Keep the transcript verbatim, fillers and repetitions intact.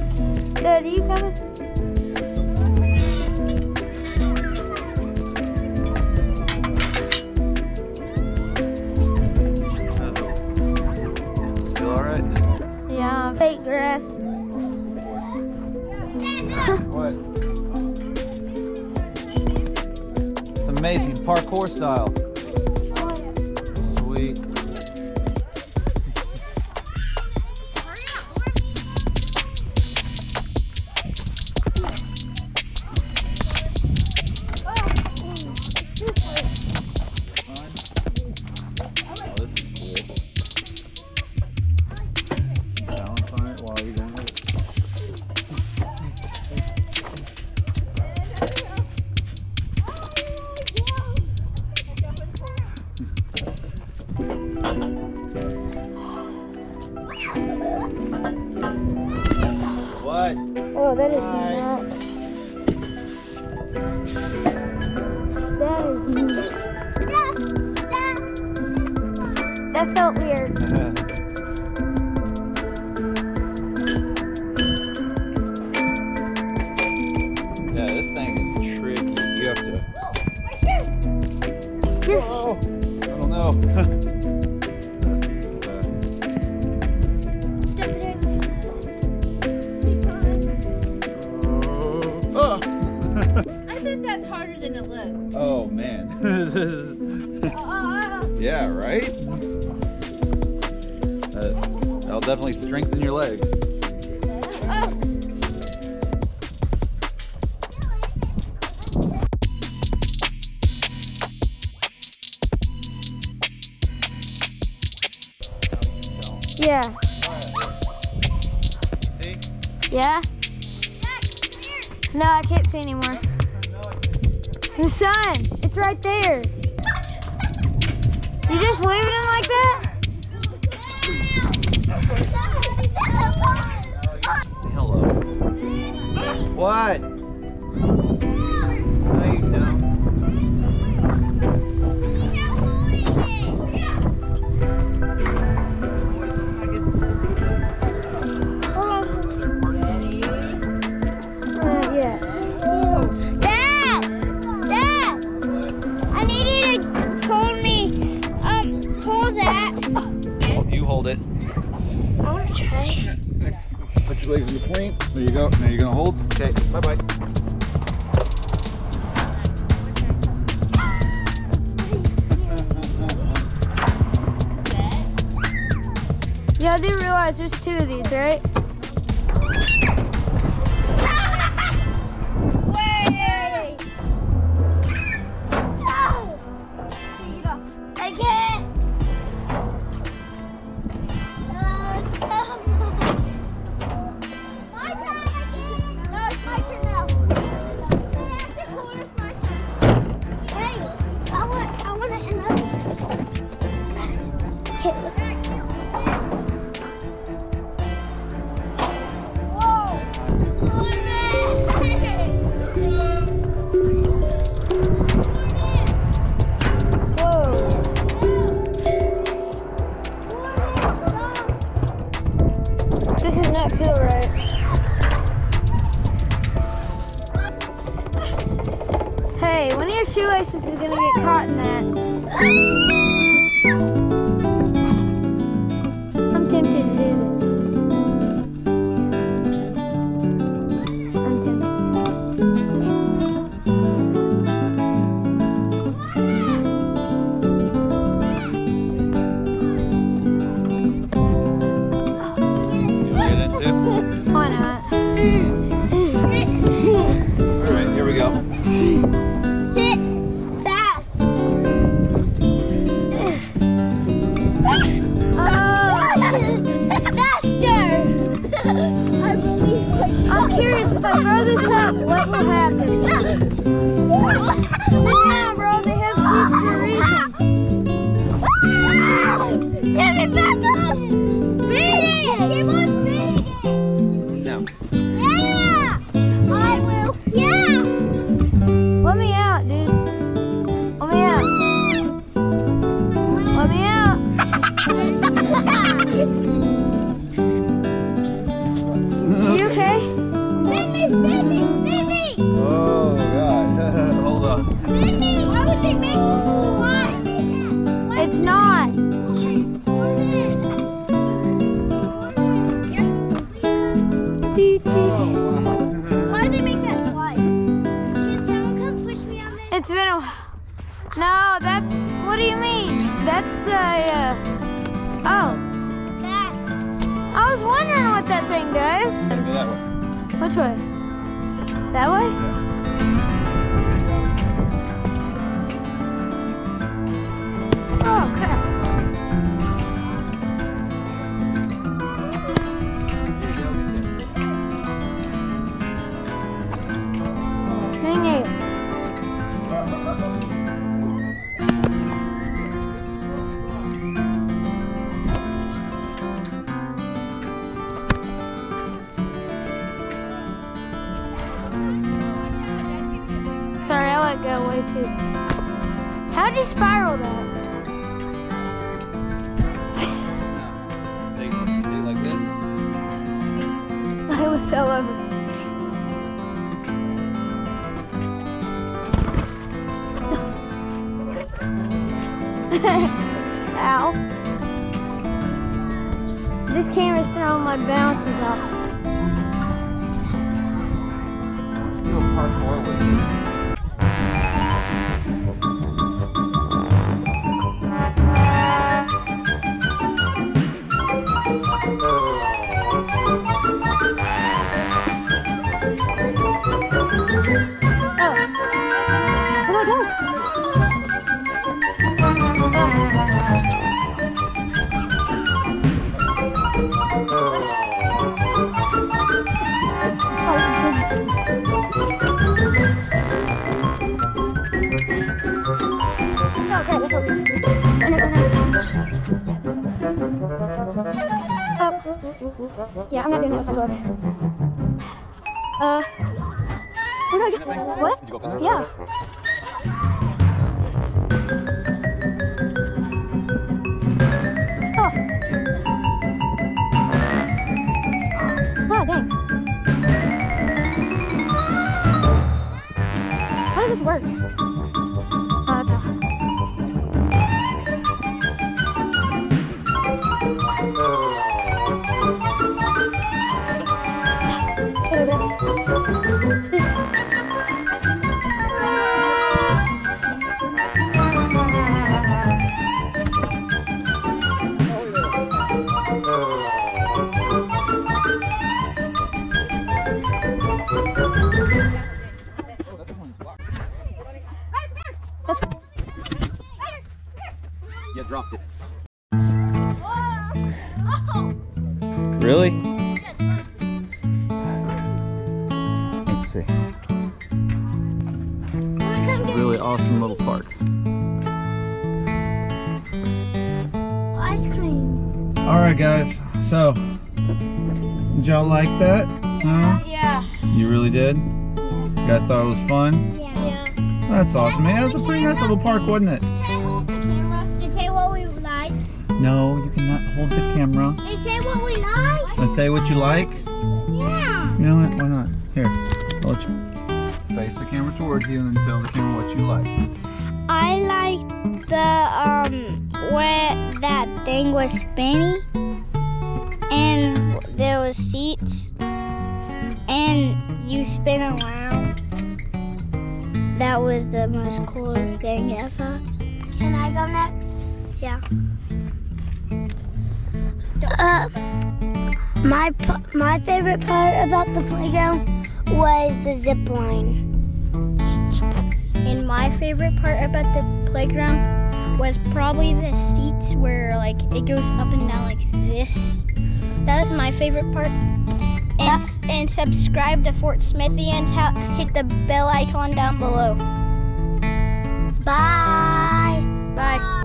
Daddy, you come and fake grass. What? It's amazing, parkour style. Oh, yeah. Sweet. What? Oh, that is not. That is neat. That felt weird. Yeah, this thing is tricky. You have to. Oh, right here. Oh, I don't know. Oh man. Yeah, right? Uh, that'll definitely strengthen your legs. Yeah. See? Yeah? No, I can't see anymore. The sun, it's right there. You just wave at him like that? Hello. What? No, you don't. Uh, yeah. Hold it. I want to try. Put your legs in the plane. There you go. Now you're gonna hold. Okay. Bye bye. Yeah, I do realize there's two of these, right? Shoelaces is gonna get caught in that. I'm tempted to do this. I'm tempted. You wanna get a tip? Why not? All right, here we go. I'm curious, if I throw this up, what will happen? Now, bro, they have seats for a reason. Give me back up! Feed it! Keep on feeding it! No. Yeah! I will. Yeah! Let me out, dude. Let me out. Let me out. You okay? No, that's, what do you mean? That's a, uh, oh. Fast. I was wondering what that thing does. Go that way. Which way? That way? Yeah. Oh, crap. Dang it. Go way too. How'd you spiral that? They do it like this. I almost fell over. Ow. This camera's throwing my bounces off. Let's do a parkour with you. Yeah, I'm not doing it with my gloves. Uh, where do I get that? What? Did you go up in there? Yeah. Oh. Oh, dang. How does this work? Oh, that's how. Dropped it. Oh. Really? Let's see. It's a really awesome little park. Ice cream. Alright guys, so did y'all like that? No? Yeah. You really did? Yeah. You guys thought it was fun? Yeah. That's awesome. Yeah, it was a pretty nice little park, wasn't it? No, you cannot hold the camera. Let's say what we like. Let's say what you like. Yeah. You know what? Why not? Here, I'll let you face the camera towards you and then tell the camera what you like. I like the um where that thing was spinning, and there was seats, and you spin around. That was the most coolest thing ever. Can I go next? Yeah. Uh, my my favorite part about the playground was the zip line. And my favorite part about the playground was probably the seats where like it goes up and down like this. That was my favorite part. And, yeah. and subscribe to Fort Smithians. Hit the bell icon down below. Bye. Bye.